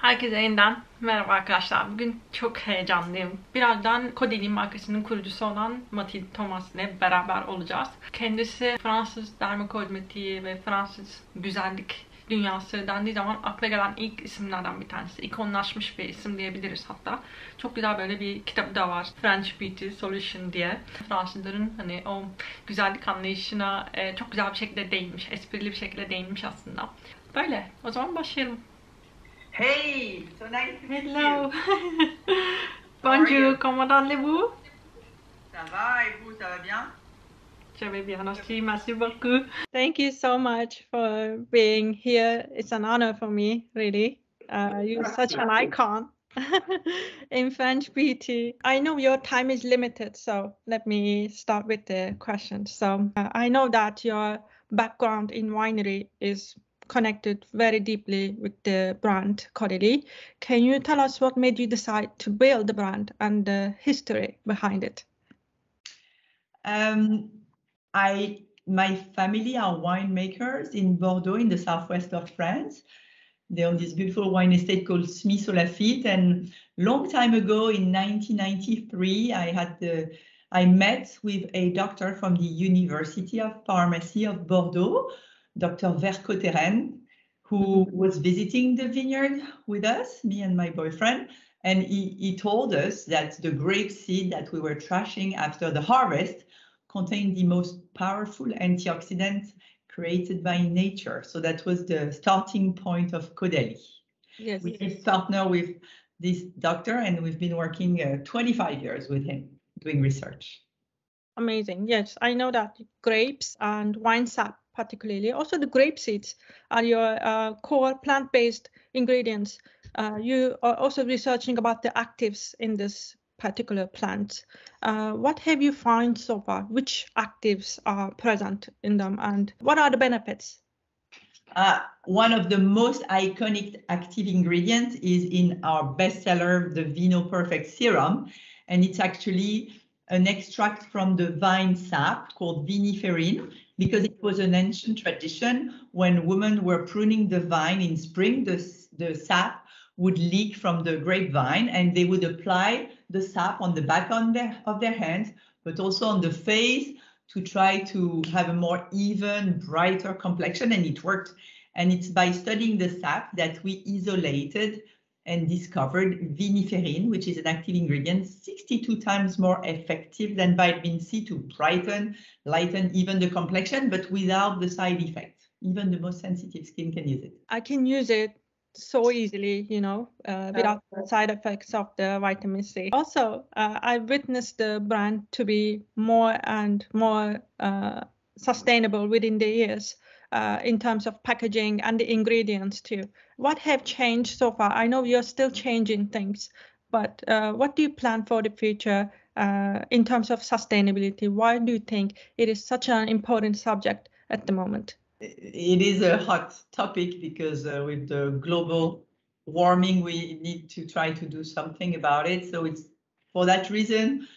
Herkese yeniden merhaba arkadaşlar. Bugün çok heyecanlıyım. Birazdan Kodeli markasının kurucusu olan Mathilde Thomas ile beraber olacağız. Kendisi Fransız dermakozmetiği ve Fransız güzellik dünyası dendiği zaman akla gelen ilk isimlerden bir tanesi. İkonlaşmış bir isim diyebiliriz hatta. Çok güzel böyle bir kitabı da var. French Beauty Solution diye. Fransızların hani o güzellik anlayışına çok güzel bir şekilde değinmiş. Esprili bir şekilde değinmiş aslında. Böyle. O zaman başlayalım. Hey! So nice to meet you. Hello. Bonjour, comment allez-vous? Ça va, et vous, ça va bien? Je vais bien aussi, merci beaucoup. Thank you so much for being here. It's an honor for me, really. You're such an icon in French beauty. I know your time is limited, so let me start with the questions. So I know that your background in winery is connected very deeply with the brand Caudalie. Can you tell us what made you decide to build the brand and the history behind it? My family are winemakers in Bordeaux, in the southwest of France. They own this beautiful wine estate called Smith Lafitte. And long time ago, in 1993, I met with a doctor from the University of Pharmacy of Bordeaux, Dr. Vercoteren, who was visiting the vineyard with us, me and my boyfriend, and he told us that the grape seed that we were trashing after the harvest contained the most powerful antioxidant created by nature. So that was the starting point of Caudalie. Yes, we did partner with this doctor, and we've been working 25 years with him doing research. Amazing. Yes, I know that grapes and wine sap particularly, also the grape seeds are your core plant-based ingredients. You are also researching about the actives in this particular plant. What have you found so far? Which actives are present in them and what are the benefits? One of the most iconic active ingredients is in our bestseller, the Vino Perfect Serum, and it's actually an extract from the vine sap called viniferin, because it was an ancient tradition when women were pruning the vine in spring, the sap would leak from the grapevine and they would apply the sap on the back of their hands, but also on the face to try to have a more even, brighter complexion, and it worked. And it's by studying the sap that we isolated and discovered viniferin, which is an active ingredient 62 times more effective than vitamin C to brighten, lighten even the complexion, but without the side effect. Even the most sensitive skin can use it. I can use it so easily, you know, without the side effects of the vitamin C. Also, I witnessed the brand to be more and more sustainable within the years. In terms of packaging and the ingredients too. What have changed so far? I know you're still changing things, but what do you plan for the future in terms of sustainability? Why do you think it is such an important subject at the moment? It is a hot topic because with the global warming, we need to try to do something about it. So it's for that reason,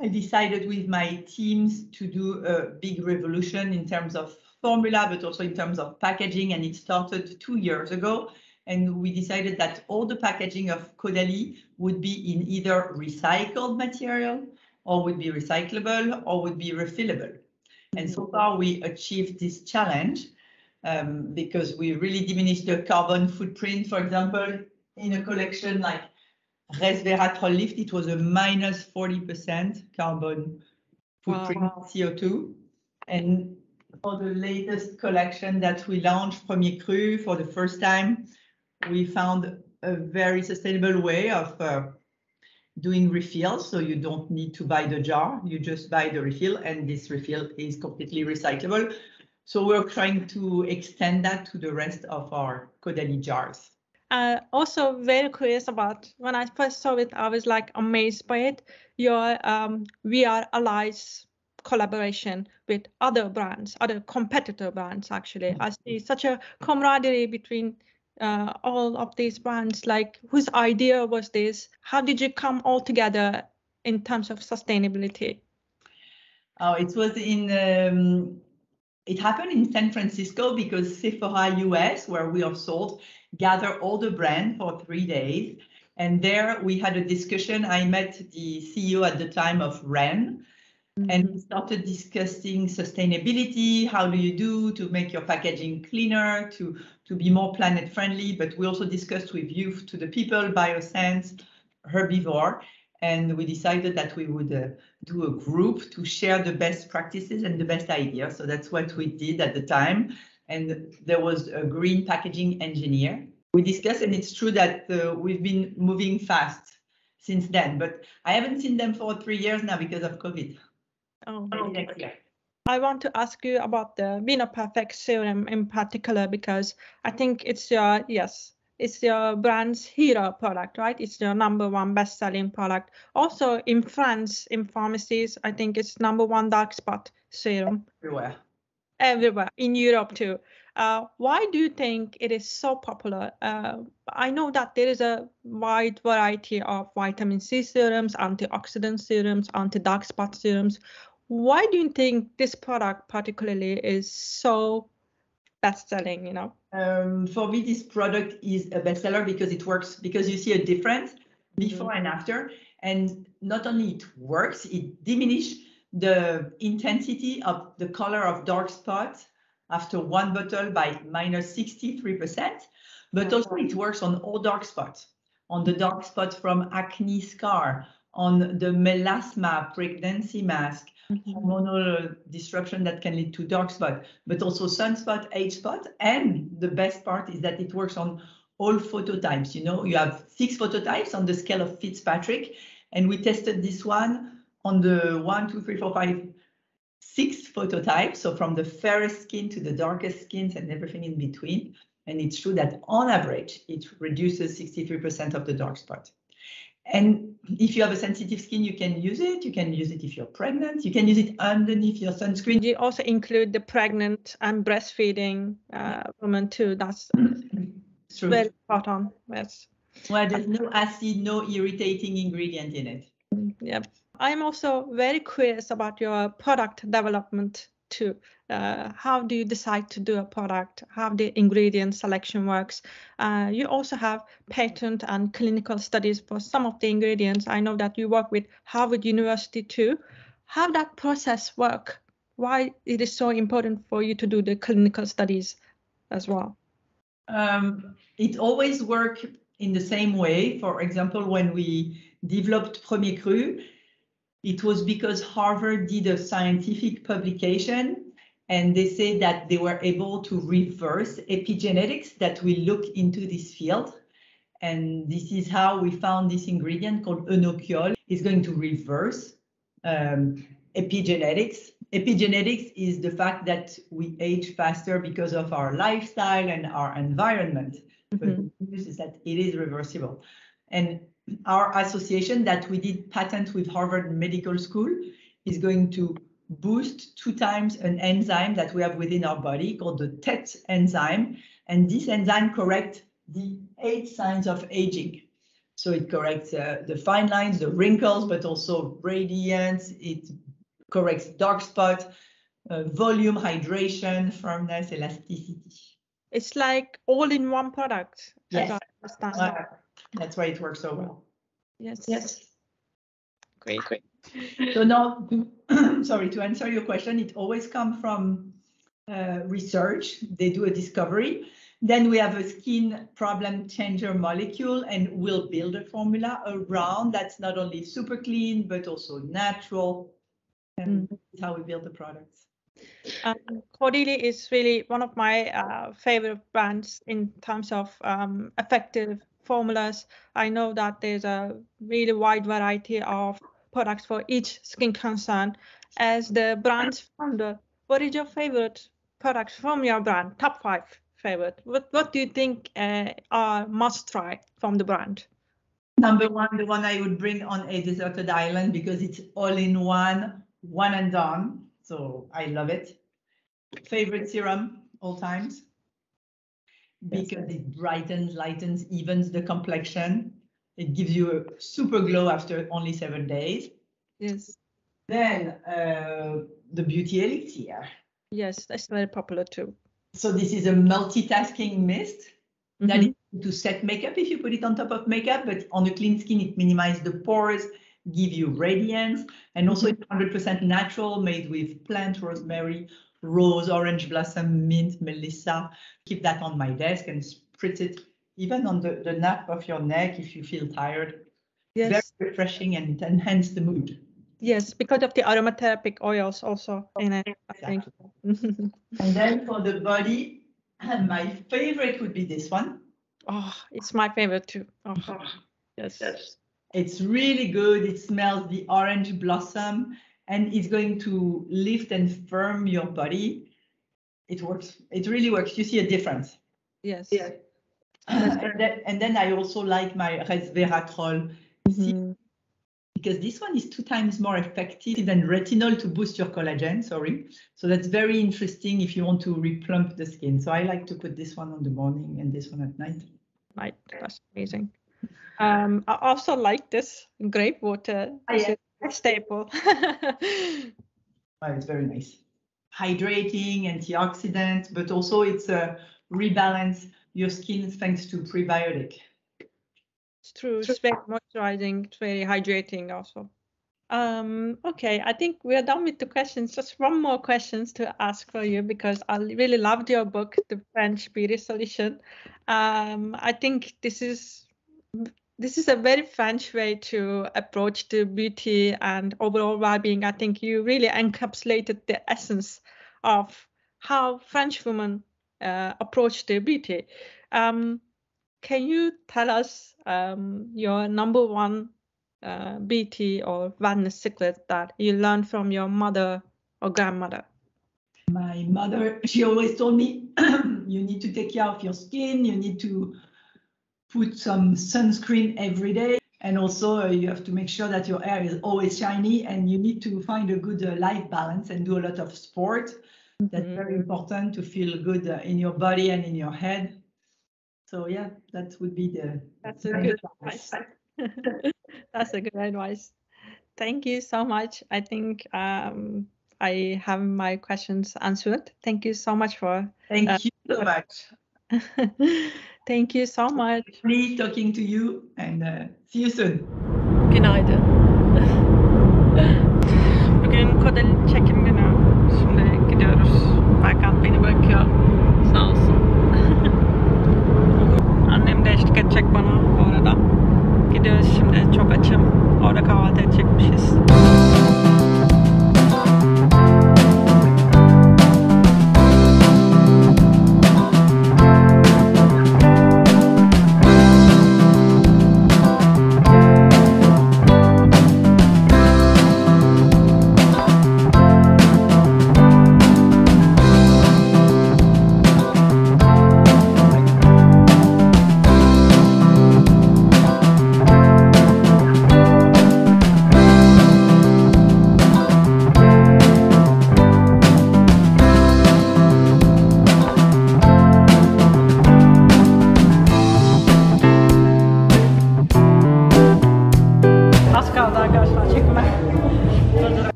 I decided with my teams to do a big revolution in terms of formula, but also in terms of packaging, and it started 2 years ago. And we decided that all the packaging of Caudalie would be in either recycled material, or would be recyclable, or would be refillable. Mm-hmm. And so far we achieved this challenge because we really diminished the carbon footprint. For example, in a collection like Resveratrol Lift, it was a -40% carbon footprint, wow. CO2. And for the latest collection that we launched, Premier Cru, for the first time, we found a very sustainable way of doing refills. So you don't need to buy the jar, you just buy the refill, and this refill is completely recyclable. So we're trying to extend that to the rest of our Caudalie jars. Also very curious about, when I first saw it, I was like amazed by it, your We Are Allies collaboration with other brands, other competitor brands, actually. I see such a camaraderie between all of these brands. Like, whose idea was this? How did you come all together in terms of sustainability? Oh, it was it happened in San Francisco because Sephora US, where we are sold, gather all the brands for 3 days. And there we had a discussion. I met the CEO at the time of REN, and we started discussing sustainability. How do you do to make your packaging cleaner, to be more planet friendly? But we also discussed with youth, to the people, Biosense, Herbivore. And we decided that we would do a group to share the best practices and the best ideas. So that's what we did at the time. And there was a green packaging engineer. We discussed, and it's true that we've been moving fast since then, but I haven't seen them for 3 years now because of COVID. Oh, okay. I want to ask you about the Vinoperfect serum in particular, because I think it's your, yes, it's your brand's hero product, right? It's your #1 best-selling product. Also in France, in pharmacies, I think it's #1 dark spot serum. Everywhere, in Europe too. Why do you think it is so popular? I know that there is a wide variety of vitamin C serums, antioxidant serums, anti-dark spot serums. Why do you think this product particularly is so best-selling, you know? For me, this product is a bestseller because it works, because you see a difference before and after. And not only it works, it diminishes the intensity of the color of dark spots after one bottle by -63%, but also it works on all dark spots, on the dark spot from acne scar, on the melasma, pregnancy mask, hormonal disruption that can lead to dark spot, but also sunspot, age spot. And the best part is that it works on all phototypes. You know, you have 6 phototypes on the scale of Fitzpatrick, and we tested this one on the 6 phototypes, so from the fairest skin to the darkest skins and everything in between. And it's true that on average, it reduces 63% of the dark spot. And if you have a sensitive skin, you can use it. You can use it if you're pregnant. You can use it underneath your sunscreen. You also include the pregnant and breastfeeding women too. That's true. Very spot on. Yes. Well, there's no acid, no irritating ingredient in it. Yep. I'm also very curious about your product development too. How do you decide to do a product? How the ingredient selection works? You also have patent and clinical studies for some of the ingredients. I know that you work with Harvard University too. How that process work? Why it is so important for you to do the clinical studies as well? It always works in the same way. For example, when we developed Premier Cru, it was because Harvard did a scientific publication, and they say that they were able to reverse epigenetics, that we look into this field. And this is how we found this ingredient called Enochiol. It's going to reverse epigenetics. Epigenetics is the fact that we age faster because of our lifestyle and our environment. But the news is that it is reversible. And our association that we did patent with Harvard Medical School is going to boost 2 times an enzyme that we have within our body called the TET enzyme. And this enzyme corrects the 8 signs of aging. So it corrects the fine lines, the wrinkles, but also radiance. It corrects dark spot, volume, hydration, firmness, elasticity. It's like all in one product. Yes. As I understand. That's why it works so well. Yes. Yes. Great. Great. So now, to answer your question, it always comes from research. They do a discovery. Then we have a skin problem changer molecule, and we'll build a formula around that's not only super clean, but also natural. And that's how we build the products. Caudalie is really one of my favorite brands in terms of effective formulas. I know that there's a really wide variety of products for each skin concern. As the brand's founder, what is your favorite products from your brand? Top 5 favorite. What do you think are must try from the brand? #1, the one I would bring on a deserted island because it's all in one, one and done. So I love it. Favorite serum all times, because it brightens, lightens, evens the complexion. It gives you a super glow after only 7 days. Yes. Then the beauty elixir. Yes, that's very popular too. So this is a multitasking mist that is to set makeup if you put it on top of makeup, but on a clean skin, it minimizes the pores, give you radiance, and also it's 100% natural, made with plant, rosemary, rose, orange blossom, mint, melissa. Keep that on my desk and spritz it even on the nape of your neck if you feel tired. Yes. Very refreshing and enhance the mood. Yes, because of the aromatherapy oils also in it, exactly. I think. And then for the body, my favorite would be this one. Oh, it's my favorite too. Oh, yes. Yes. It's really good. It smells the orange blossom and it's going to lift and firm your body. It works. It really works. You see a difference. Yes. Yeah. And then I also like my resveratrol. Mm-hmm. Because this one is 2 times more effective than retinol to boost your collagen, sorry. So that's very interesting if you want to replump the skin. So I like to put this one on the morning and this one at night. Right, that's amazing. I also like this grape water. It's a staple. Well, it's very nice. Hydrating, antioxidant, but also it's a rebalance your skin thanks to prebiotic. It's true. It's very moisturizing, it's very hydrating also. Okay, I think we are done with the questions. Just one more questions to ask for you, because I really loved your book, The French Beauty Solution. I think this is a very French way to approach the beauty and overall well-being. I think you really encapsulated the essence of how French women approach their beauty. Can you tell us your #1 beauty or wellness secret that you learned from your mother or grandmother? My mother, she always told me, you need to take care of your skin, you need to put some sunscreen every day. And also you have to make sure that your hair is always shiny and you need to find a good life balance and do a lot of sport. Mm-hmm. That's very important to feel good in your body and in your head. So yeah, that would be the. That's a good advice. That's a good advice. Thank you so much. I think I have my questions answered. Thank you so much for. Thank you so much. Thank you so much. Pleasure talking to you, and see you soon. Günaydın. Bugün kodeli çekim günü. Şimdi gidiyoruz. Berkat beni bırakıyor. Sağ olsun. Annem de eşlik edecek bana bu arada. Gidiyoruz şimdi, çok açım. Orada kahvaltı edecekmişiz.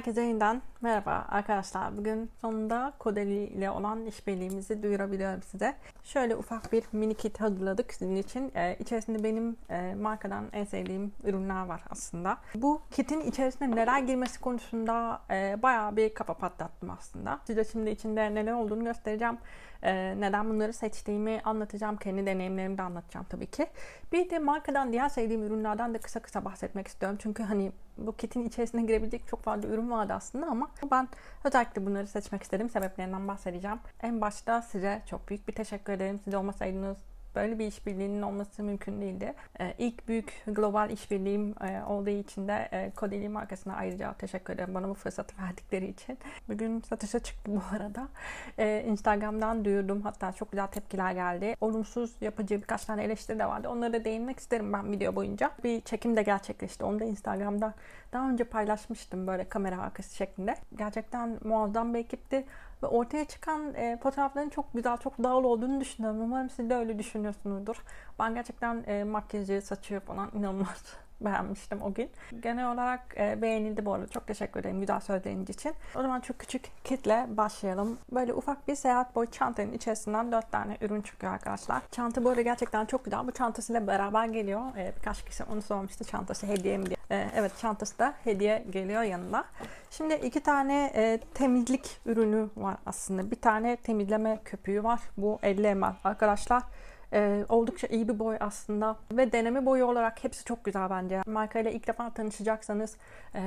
Herkese yeniden merhaba arkadaşlar. Bugün sonunda Codely ile olan işbirliğimizi duyurabiliyorum size. Şöyle ufak bir mini kit hazırladık sizin için. İçerisinde benim markadan en sevdiğim ürünler var aslında. Bu kitin içerisine neler girmesi konusunda bayağı bir kafa patlattım aslında. Size şimdi içinde neler olduğunu göstereceğim. Neden bunları seçtiğimi anlatacağım. Kendi deneyimlerimi de anlatacağım tabii ki. Bir de markadan, diğer sevdiğim ürünlerden de kısa kısa bahsetmek istiyorum. Çünkü hani bu kitin içerisine girebilecek çok fazla ürün vardı aslında ama ben özellikle bunları seçmek istedim. Sebeplerinden bahsedeceğim. En başta size çok büyük bir teşekkür ederim. Siz olmasaydınız böyle bir işbirliğinin olması mümkün değildi. İlk büyük global işbirliğim olduğu için de Codely markasına ayrıca teşekkür ederim bana bu fırsatı verdikleri için. Bugün satışa çıktı bu arada. Instagram'dan duyurdum. Hatta çok güzel tepkiler geldi. Olumsuz, yapıcı birkaç tane eleştiri de vardı. Onlara da değinmek isterim ben video boyunca. Bir çekim de gerçekleşti. Onu da Instagram'da daha önce paylaşmıştım böyle kamera arkası şeklinde. Gerçekten muazzam bir ekipti. Ve ortaya çıkan fotoğrafların çok güzel, çok doğal olduğunu düşünüyorum. Umarım siz de öyle düşünüyorsunuzdur. Ben gerçekten makyajı, saçı falan inanılmaz beğenmiştim o gün. Genel olarak beğenildi bu arada. Çok teşekkür ederim güzel söylediğiniz için. O zaman çok küçük kitle başlayalım. Böyle ufak bir seyahat boy çantanın içerisinden 4 tane ürün çıkıyor arkadaşlar. Çanta bu arada gerçekten çok güzel. Bu çantasıyla beraber geliyor. Birkaç kişi onu sormuştu. Çantası hediye mi diye. Evet, çantası da hediye geliyor yanına. Şimdi 2 tane temizlik ürünü var aslında. Bir tane temizleme köpüğü var. Bu 50 ml arkadaşlar. Oldukça iyi bir boy aslında ve deneme boyu olarak hepsi çok güzel bence. Markayla ilk defa tanışacaksanız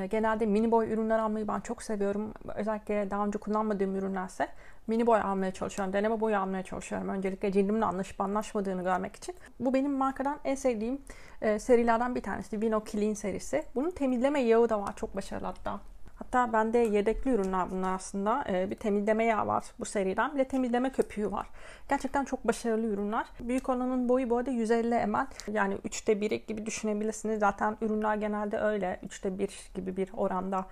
genelde mini boy ürünler almayı ben çok seviyorum. Özellikle daha önce kullanmadığım ürünlerse mini boy almaya çalışıyorum. Deneme boyu almaya çalışıyorum. Öncelikle cildimle anlaşıp anlaşmadığını görmek için. Bu benim markadan en sevdiğim serilerden bir tanesi. Vino Clean serisi. Bunun temizleme yağı da var. Çok başarılı hatta. Hatta bende yedekli ürünler bunlar aslında. Bir temizleme yağı var bu seriden. Bir de temizleme köpüğü var. Gerçekten çok başarılı ürünler. Büyük olanın boyu bu arada 150 ml. Yani 3'te 1 gibi düşünebilirsiniz. Zaten ürünler genelde öyle 3'te 1 gibi bir oranda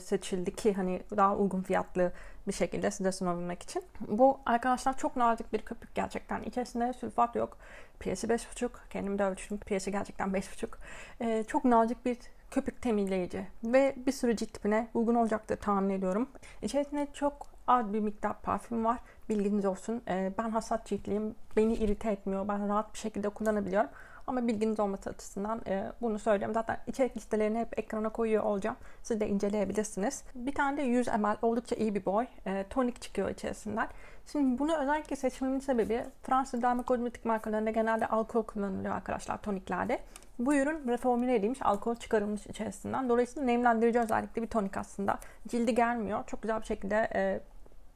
seçildi ki hani daha uygun fiyatlı bir şekilde size sunabilmek için. Bu arkadaşlar çok nazik bir köpük gerçekten. İçerisinde sülfat yok. Piyesi 5,5. Kendim de ölçtüm. Piyesi gerçekten 5,5. Çok nazik bir köpük temizleyici ve bir sürü cilt tipine uygun olacaktır tahmin ediyorum. İçerisinde çok az bir miktar parfüm var. Bilginiz olsun. Ben hassas ciltliyim. Beni irite etmiyor. Ben rahat bir şekilde kullanabiliyorum. Ama bilginiz olması açısından bunu söylüyorum. Zaten içerik listelerini hep ekrana koyuyor olacağım. Siz de inceleyebilirsiniz. Bir tane de 100 ml oldukça iyi bir boy. Tonik çıkıyor içerisinden. Şimdi bunu özellikle seçmemin sebebi Fransız dermakozmetik markalarında genelde alkol kullanılıyor arkadaşlar toniklerde. Bu ürün reformüle edilmiş, alkol çıkarılmış içerisinden. Dolayısıyla nemlendirici özellikle bir tonik aslında. Cildi germiyor. Çok güzel bir şekilde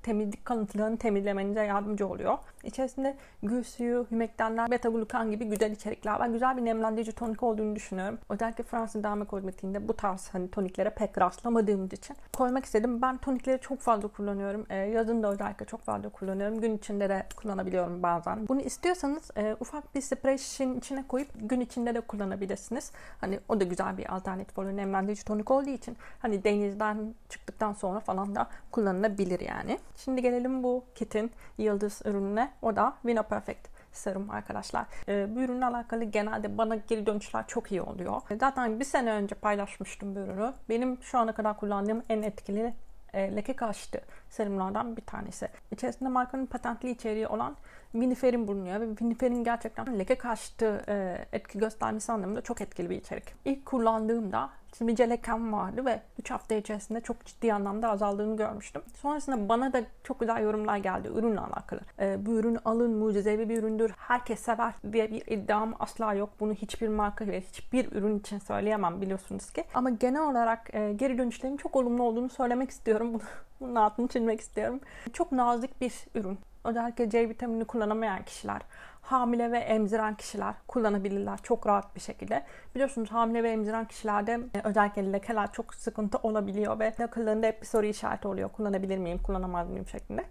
temizlik kalıntılarını temizlemenize yardımcı oluyor. İçerisinde gül suyu, hümektanlar, beta-glukan gibi güzel içerikler var. Güzel bir nemlendirici tonik olduğunu düşünüyorum. Özellikle Fransız dermakozmetiğinde bu tarz hani toniklere pek rastlamadığımız için koymak istedim. Ben tonikleri çok fazla kullanıyorum. Yazın da özellikle çok fazla kullanıyorum. Gün içinde de kullanabiliyorum bazen. Bunu istiyorsanız ufak bir sprey şişenin içine koyup gün içinde de kullanabilirsiniz. Hani o da güzel bir alternatif oluyor. Nemlendirici tonik olduğu için hani denizden çıktıktan sonra falan da kullanılabilir yani. Şimdi gelelim bu kitin yıldız ürününe. O da Vino Perfect serum arkadaşlar. Bu ürünle alakalı genelde bana geri dönüşler çok iyi oluyor. Zaten bir sene önce paylaşmıştım bu ürünü. Benim şu ana kadar kullandığım en etkili leke karşıtı serumlardan bir tanesi. İçerisinde markanın patentli içeriği olan viniferin bulunuyor ve viniferin gerçekten leke karşıtı etki göstermesi anlamında çok etkili bir içerik. İlk kullandığımda sivilce lekem vardı ve 3 hafta içerisinde çok ciddi anlamda azaldığını görmüştüm. Sonrasında bana da çok güzel yorumlar geldi ürünle alakalı. Bu ürün alın, mucizevi bir üründür, herkes sever diye bir iddiam asla yok. Bunu hiçbir marka ve hiçbir ürün için söyleyemem biliyorsunuz ki. Ama genel olarak geri dönüşlerin çok olumlu olduğunu söylemek istiyorum. Bunun altını çizmek istiyorum. Çok nazik bir ürün. Özellikle C vitamini kullanamayan kişiler, hamile ve emziren kişiler kullanabilirler çok rahat bir şekilde. Biliyorsunuz hamile ve emziren kişilerde özellikle lekeler çok sıkıntı olabiliyor ve akıllarında hep bir soru işareti oluyor. Kullanabilir miyim, kullanamaz mıyım şeklinde.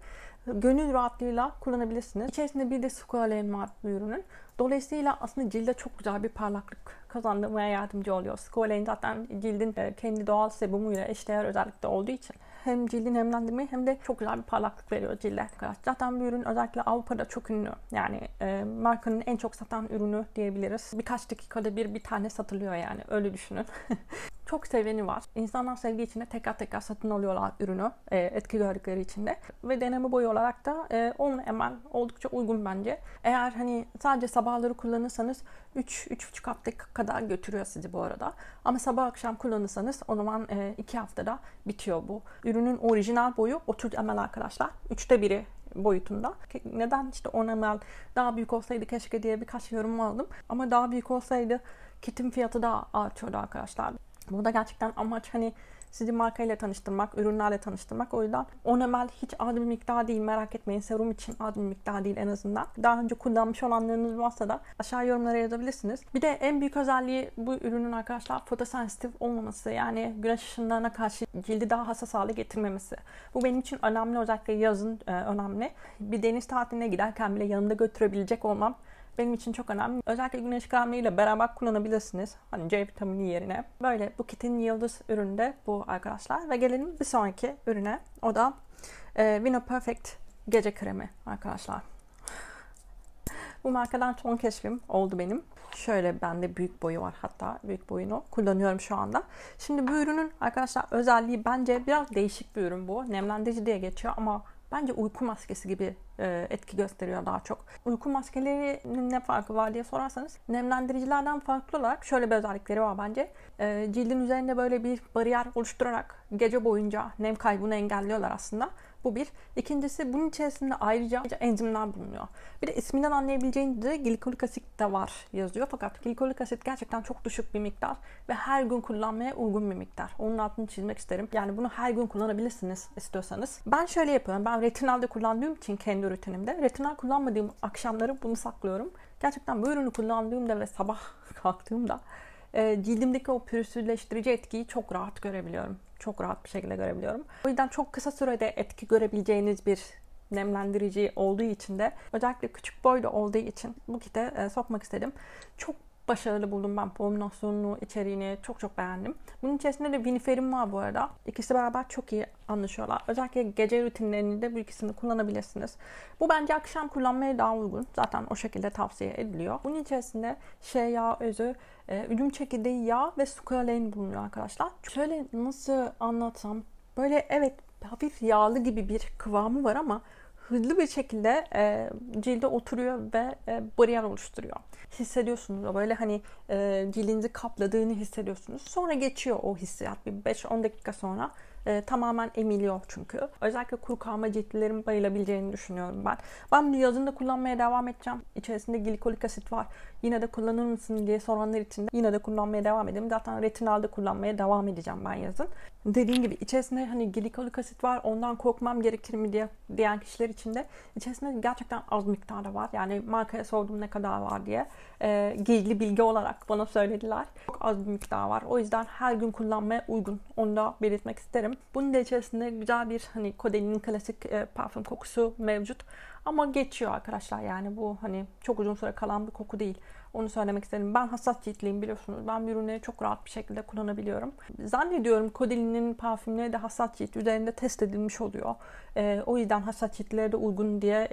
Gönül rahatlığıyla kullanabilirsiniz. İçerisinde bir de squalane var bu ürünün. Dolayısıyla aslında cilde çok güzel bir parlaklık kazandırmaya yardımcı oluyor. Squalane zaten cildin kendi doğal sebumuyla eşdeğer özellikle olduğu için hem cildi nemlendirmeyi hem de çok güzel bir parlaklık veriyor cilde. Zaten bu ürün özellikle Avrupa'da çok ünlü. Yani markanın en çok satan ürünü diyebiliriz. Birkaç dakikada bir tane satılıyor yani öyle düşünün. çok seveni var. İnsanlar sevgi içinde tekrar satın alıyorlar ürünü etki gördükleri için de. Ve deneme boyu olarak da 10 ml oldukça uygun bence. Eğer hani sadece sabahları kullanırsanız 3-3,5 hafta kadar götürüyor sizi bu arada. Ama sabah akşam kullanırsanız o zaman 2 haftada bitiyor bu. Ürünün orijinal boyu 30 ml arkadaşlar. 1/3 boyutunda. Neden işte 10 ml daha büyük olsaydı keşke diye birkaç yorum aldım. Ama daha büyük olsaydı kitin fiyatı da artıyordu arkadaşlar. Burada gerçekten amaç hani sizi markayla tanıştırmak, ürünlerle tanıştırmak. O yüzden 10 ml hiç az bir miktar değil. Merak etmeyin, serum için az bir miktar değil en azından. Daha önce kullanmış olanlarınız varsa da aşağı yorumlara yazabilirsiniz. Bir de en büyük özelliği bu ürünün arkadaşlar fotosensitif olmaması. Yani güneş ışınlarına karşı cildi daha hassas hale getirmemesi. Bu benim için önemli, özellikle yazın önemli. Bir deniz tatiline giderken bile yanımda götürebilecek olmam benim için çok önemli. Özellikle güneş kremiyle beraber kullanabilirsiniz. Hani C vitamini yerine. Böyle bu kitin yıldız ürünü de bu arkadaşlar. Ve gelelim bir sonraki ürüne. O da Vino Perfect gece kremi arkadaşlar. Bu markadan son keşfim oldu benim. Şöyle bende büyük boyu var, hatta büyük boyunu kullanıyorum şu anda. Şimdi bu ürünün arkadaşlar özelliği bence biraz değişik bir ürün bu. Nemlendirici diye geçiyor ama bence uyku maskesi gibi etki gösteriyor daha çok. Uyku maskelerinin ne farkı var diye sorarsanız nemlendiricilerden farklı olarak şöyle bir özellikleri var bence. Cildin üzerinde böyle bir bariyer oluşturarak gece boyunca nem kaybını engelliyorlar aslında. Bu bir. İkincisi bunun içerisinde ayrıca enzimler bulunuyor. Bir de isminden anlayabileceğiniz üzere glikolik asit de var yazıyor. Fakat glikolik asit gerçekten çok düşük bir miktar ve her gün kullanmaya uygun bir miktar. Onun altını çizmek isterim. Yani bunu her gün kullanabilirsiniz istiyorsanız. Ben şöyle yapıyorum. Ben retinalde kullandığım için kendi rutinimde. Retinal kullanmadığım akşamları bunu saklıyorum. Gerçekten bu ürünü kullandığımda ve sabah kalktığımda cildimdeki o pürüzsüzleştirici etkiyi çok rahat görebiliyorum. Çok rahat bir şekilde görebiliyorum. O yüzden çok kısa sürede etki görebileceğiniz bir nemlendirici olduğu için de, özellikle küçük boyda olduğu için bu kite sokmak istedim. Çok başarılı buldum ben formülasyonunu, içeriğini çok beğendim. Bunun içerisinde de viniferim var bu arada. İkisi beraber çok iyi anlaşıyorlar. Özellikle gece rutinlerinde bu ikisini kullanabilirsiniz. Bu bence akşam kullanmaya daha uygun. Zaten o şekilde tavsiye ediliyor. Bunun içerisinde shea yağı özü, ürün çekirdeği yağı ve squalane bulunuyor arkadaşlar. Şöyle nasıl anlatsam, böyle evet hafif yağlı gibi bir kıvamı var ama hızlı bir şekilde cilde oturuyor ve bariyer oluşturuyor. Hissediyorsunuz böyle hani cildinizi kapladığını hissediyorsunuz. Sonra geçiyor o hissiyat. Bir 5-10 dakika sonra tamamen emiliyor çünkü. Özellikle kuru kalma ciltlerin bayılabileceğini düşünüyorum ben. Ben bunu yazın da kullanmaya devam edeceğim. İçerisinde glikolik asit var. Yine de kullanır mısın diye soranlar için de yine de kullanmaya devam edeyim. Zaten retinalde kullanmaya devam edeceğim ben yazın. Dediğim gibi içerisinde hani glikolik asit var, ondan korkmam gerekir mi diye diyen kişiler için de içerisinde gerçekten az miktarda var. Yani markaya sordum ne kadar var diye. Gizli bilgi olarak bana söylediler. Çok az bir miktar var. O yüzden her gün kullanmaya uygun. Onu da belirtmek isterim. Bunun da içerisinde güzel bir hani Kodel'in klasik parfüm kokusu mevcut. Ama geçiyor arkadaşlar, yani bu hani çok uzun süre kalan bir koku değil. Onu söylemek istedim. Ben hassas ciltliyim biliyorsunuz. Ben ürünleri çok rahat bir şekilde kullanabiliyorum. Zannediyorum Kodel'in parfümleri de hassas cilt üzerinde test edilmiş oluyor. O yüzden hassas ciltlere de uygun diye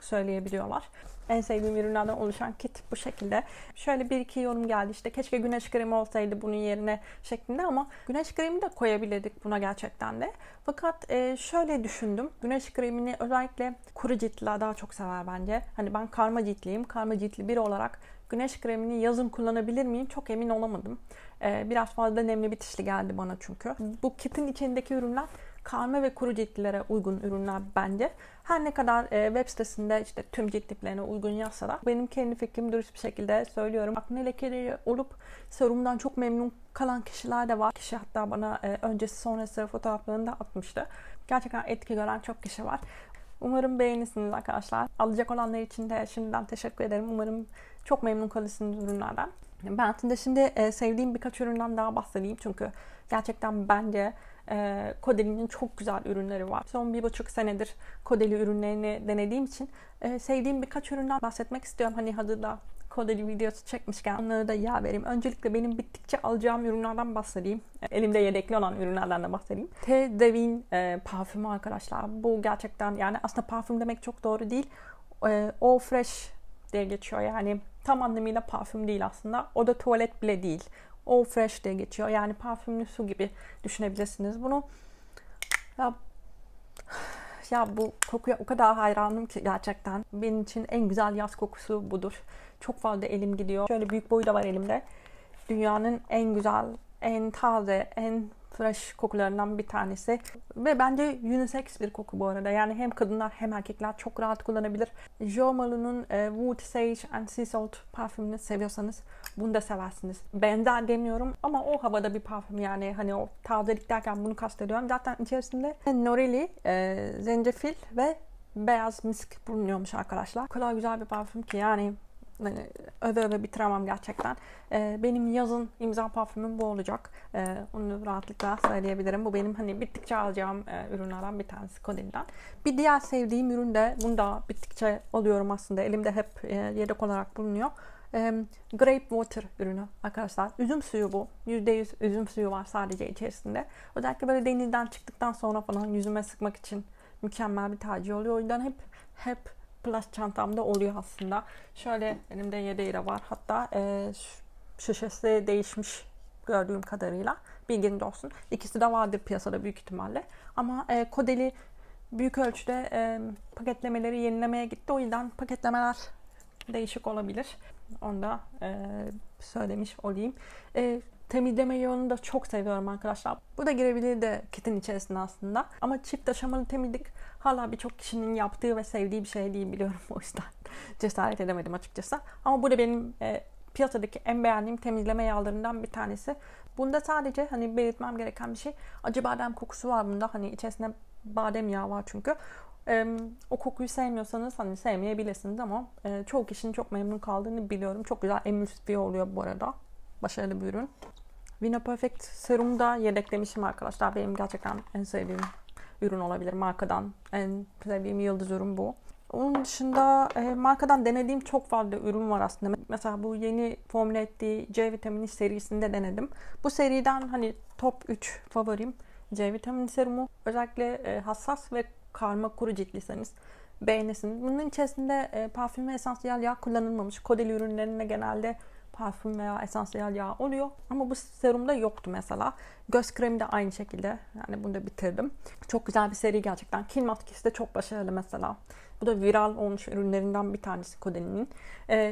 söyleyebiliyorlar. En sevdiğim ürünlerden oluşan kit bu şekilde. Şöyle 1-2 yorum geldi işte, keşke güneş kremi olsaydı bunun yerine şeklinde, ama güneş kremi de koyabilirdik buna gerçekten de. Fakat şöyle düşündüm, güneş kremini özellikle kuru ciltliler daha çok sever bence. Hani ben karma ciltliyim, karma ciltli biri olarak güneş kremini yazın kullanabilir miyim? Çok emin olamadım. Biraz fazla nemli bitişli geldi bana çünkü. Bu kitin içindeki ürünler karma ve kuru ciltlilere uygun ürünler bence. Her ne kadar web sitesinde işte tüm cilt tiplerine uygun yazsa da benim kendi fikrim, dürüst bir şekilde söylüyorum. Akne lekeleri olup serumdan çok memnun kalan kişiler de var. Kişi hatta bana öncesi sonrası fotoğraflarını da atmıştı. Gerçekten etki gören çok kişi var. Umarım beğenirsiniz arkadaşlar. Alacak olanlar için de şimdiden teşekkür ederim. Umarım çok memnun kalırsınız ürünlerden. Ben aslında şimdi sevdiğim birkaç üründen daha bahsedeyim. Çünkü gerçekten bence Kodel'in çok güzel ürünleri var. Son 1,5 senedir Kodel'i ürünlerini denediğim için sevdiğim birkaç üründen bahsetmek istiyorum. Hani hazırda Kodel'i videosu çekmişken onları da yer vereyim. Öncelikle benim bittikçe alacağım ürünlerden bahsedeyim. Elimde yedekli olan ürünlerden de bahsedeyim. T. Devine parfümü arkadaşlar. Bu gerçekten, yani aslında parfüm demek çok doğru değil. All Fresh diye geçiyor. Yani tam anlamıyla parfüm değil aslında. O da tuvalet bile değil. All Fresh diye geçiyor. Yani parfümlü su gibi düşünebilirsiniz bunu. Ya bu kokuya o kadar hayranım ki gerçekten. Benim için en güzel yaz kokusu budur. Çok fazla elim gidiyor. Şöyle büyük boyu da var elimde. Dünyanın en güzel, en taze, en fresh kokularından bir tanesi. Ve bence unisex bir koku bu arada. Yani hem kadınlar hem erkekler çok rahat kullanabilir. Jo Malone'un Wood Sage and Sea Salt parfümünü seviyorsanız bunu da seversiniz. Benzer demiyorum ama o havada bir parfüm yani. Hani o tazelik derken bunu kastediyorum. Zaten içerisinde noreli, zencefil ve beyaz misk bulunuyormuş arkadaşlar. O kadar güzel bir parfüm ki yani. Yani öve bitiremem gerçekten. Benim yazın imza parfümüm bu olacak. Onu rahatlıkla söyleyebilirim. Bu benim hani bittikçe alacağım ürünlerden bir tanesi Cody'den. Bir diğer sevdiğim ürün de, bunu da bittikçe alıyorum aslında. Elimde hep yedek olarak bulunuyor. Grape Water ürünü arkadaşlar. Üzüm suyu bu. %100 üzüm suyu var sadece içerisinde. Özellikle böyle denizden çıktıktan sonra falan yüzüme sıkmak için mükemmel bir tercih oluyor. O yüzden hep plus çantamda oluyor aslında. Şöyle elimde yedeği de var. Hatta şişesi değişmiş gördüğüm kadarıyla. Bilginiz olsun. İkisi de vardır piyasada büyük ihtimalle. Ama Cody'li büyük ölçüde paketlemeleri yenilemeye gitti. O yüzden paketlemeler değişik olabilir. Onu da söylemiş olayım. Temizleme yolunu da çok seviyorum arkadaşlar. Bu da girebilirdi kitin içerisinde aslında. Ama çift aşamalı temizlik hala birçok kişinin yaptığı ve sevdiği bir şey değil biliyorum. O yüzden cesaret edemedim açıkçası. Ama bu da benim piyasadaki en beğendiğim temizleme yağlarından bir tanesi. Bunda sadece hani belirtmem gereken bir şey. Acı badem kokusu var bunda. Hani içerisinde badem yağı var çünkü. O kokuyu sevmiyorsanız hani sevmeyebilirsiniz ama çoğu kişinin çok memnun kaldığını biliyorum. Çok güzel emülsifiye oluyor bu arada. Başarılı bir ürün. Vino Perfect serumu da yedeklemişim arkadaşlar. Benim gerçekten en sevdiğim ürün olabilir markadan. En sevdiğim yıldız ürün bu. Onun dışında markadan denediğim çok fazla ürün var aslında. Mesela bu yeni formüle ettiği C vitamini serisinde denedim. Bu seriden hani top 3 favorim C vitamini serumu. Özellikle hassas ve karma kuru ciltliyseniz beğenirsiniz. Bunun içerisinde parfüm ve esansiyel yağ kullanılmamış. Cody'li ürünlerinde genelde parfüm veya esansiyel yağ oluyor. Ama bu serumda yoktu mesela. Göz kremi de aynı şekilde. Yani bunu da bitirdim. Çok güzel bir seri gerçekten. Kill maskesi de çok başarılı mesela. Bu da viral olmuş ürünlerinden bir tanesi Cody'nin.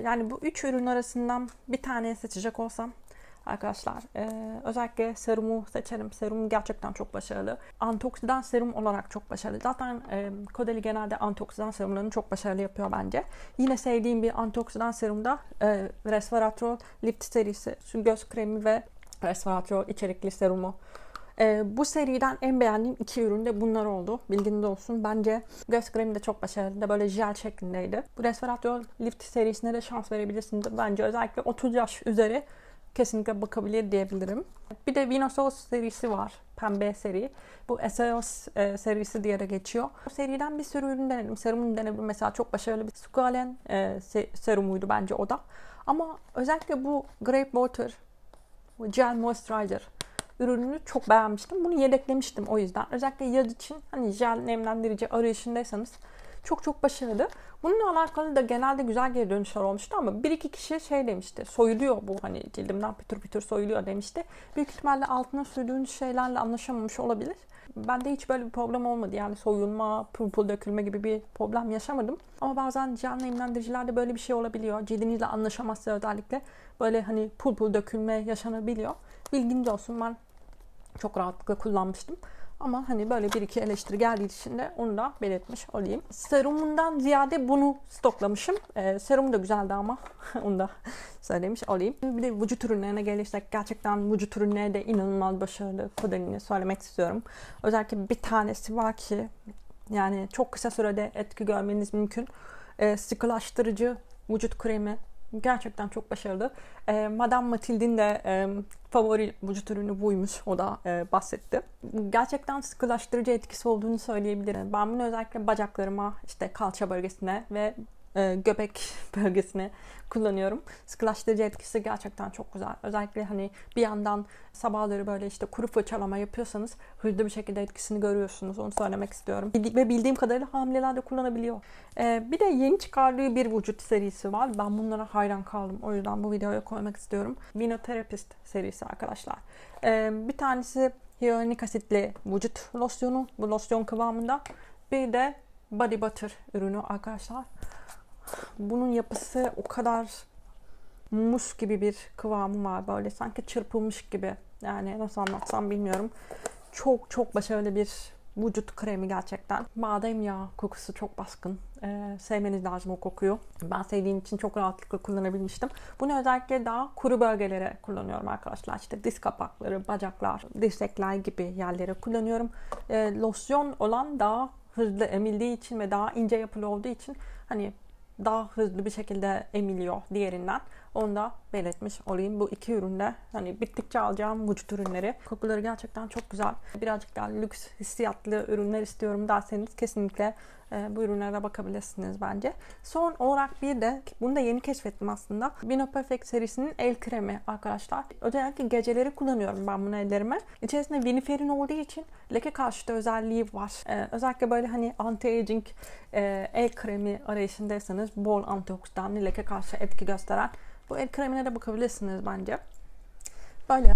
Yani bu 3 ürün arasından bir tane seçecek olsam arkadaşlar özellikle serumu seçerim. Serum gerçekten çok başarılı. Antioksidan serum olarak çok başarılı. Zaten Cody'li genelde antioksidan serumlarını çok başarılı yapıyor bence. Yine sevdiğim bir antioksidan serumda Resveratrol Lift serisi. Göz kremi ve resveratrol içerikli serumu. Bu seriden en beğendiğim 2 ürün de bunlar oldu. Bilginiz olsun. Bence göz kremi de çok başarılı. Böyle jel şeklindeydi. Bu Resveratrol Lift serisine de şans verebilirsiniz. Bence özellikle 30 yaş üzeri kesinlikle bakabilir diyebilirim. Bir de Vinosos serisi var. Pembe seri. Bu Eseos serisi diye de geçiyor. Bu seriden bir sürü ürün denedim. Serumunu denedim. Mesela çok başarılı bir Squalen serumuydu bence o da. Ama özellikle bu Grape Water Gel Moisturizer ürününü çok beğenmiştim. Bunu yedeklemiştim o yüzden. Özellikle yaz için hani jel nemlendirici arayışındaysanız çok başarılı. Bununla alakalı da genelde güzel geri dönüşler olmuştu ama bir iki kişi şey demişti. Soyuluyor bu hani cildimden pütür pütür soyuluyor demişti. Büyük ihtimalle altına sürdüğünüz şeylerle anlaşamamış olabilir. Bende hiç böyle bir problem olmadı. Yani soyulma, pul dökülme gibi bir problem yaşamadım. Ama bazen jel nemlendiricilerde böyle bir şey olabiliyor. Cildinizle anlaşamazsa özellikle böyle hani pul dökülme yaşanabiliyor. Bilginiz olsun ben çok rahatlıkla kullanmıştım. Ama hani böyle bir iki eleştiri geldiği için de onu da belirtmiş olayım. Serumundan ziyade bunu stoklamışım. Serum da güzeldi ama onu da söylemiş olayım. Bir de vücut ürünlerine gelirsek gerçekten vücut ürünleri de inanılmaz başarılı Cody'ni söylemek istiyorum. Özellikle bir tanesi var ki yani çok kısa sürede etki görmeniz mümkün. Sıkılaştırıcı vücut kremi. Gerçekten çok başarılı. Madame Mathilde'in de favori vücut ürünü buymuş. O da bahsetti. Gerçekten sıkılaştırıcı etkisi olduğunu söyleyebilirim. Ben bunu özellikle bacaklarıma, işte kalça bölgesine ve göbek bölgesine kullanıyorum. Sıkılaştırıcı etkisi gerçekten çok güzel. Özellikle hani bir yandan sabahları böyle işte kuru fırçalama yapıyorsanız hızlı bir şekilde etkisini görüyorsunuz. Onu söylemek istiyorum. Ve bildiğim kadarıyla hamileler de kullanabiliyor. Bir de yeni çıkardığı bir vücut serisi var. Ben bunlara hayran kaldım. O yüzden bu videoya koymak istiyorum. Vinoterapist serisi arkadaşlar. Bir tanesi hyaluronik asitli vücut losyonu. Bu losyon kıvamında. Bir de Body Butter ürünü arkadaşlar. Bunun yapısı o kadar mus gibi bir kıvamı var, böyle sanki çırpılmış gibi. Yani nasıl anlatsam bilmiyorum. Çok çok başarılı bir vücut kremi gerçekten. Badem yağı kokusu çok baskın. Sevmeniz lazım o kokuyu. Ben sevdiğim için çok rahatlıkla kullanabilmiştim. Bunu özellikle daha kuru bölgelere kullanıyorum arkadaşlar. İşte diz kapakları, bacaklar, dirsekler gibi yerlere kullanıyorum. Losyon olan daha hızlı emildiği için ve daha ince yapılı olduğu için hani daha hızlı bir şekilde emiliyor diğerinden. Onu da belirtmiş olayım. Bu iki üründe hani bittikçe alacağım vücut ürünleri. Kokuları gerçekten çok güzel. Birazcık daha lüks hissiyatlı ürünler istiyorum derseniz kesinlikle bu ürünlere bakabilirsiniz bence. Son olarak bir de, bunu da yeni keşfettim aslında. Vino Perfect serisinin el kremi arkadaşlar. Özellikle geceleri kullanıyorum ben bunu ellerime. İçerisinde viniferin olduğu için leke karşıtı özelliği var. Özellikle böyle hani anti-aging el kremi arayışındaysanız bol antioksidanlı, leke karşı etki gösteren bu el kremine de bakabilirsiniz bence. Böyle.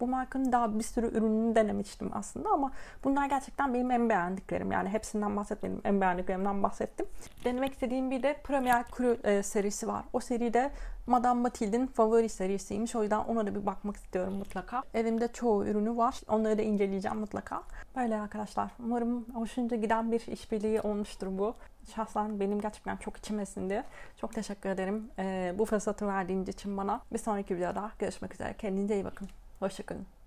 Bu markanın daha bir sürü ürününü denemiştim aslında ama bunlar gerçekten benim en beğendiklerim. Yani hepsinden bahsetmedim. En beğendiklerimden bahsettim. Denemek istediğim bir de Premier Cru serisi var. O seride Madame Mathilde'in favori serisiymiş. O yüzden ona da bir bakmak istiyorum mutlaka. Elimde çoğu ürünü var. Onları da inceleyeceğim mutlaka. Böyle arkadaşlar. Umarım hoşunuza giden bir işbirliği olmuştur bu. Şahsen benim gerçekten çok içime sindi. Çok teşekkür ederim bu fırsatı verdiğiniz için bana. Bir sonraki videoda görüşmek üzere. Kendinize iyi bakın. Hoşçakalın.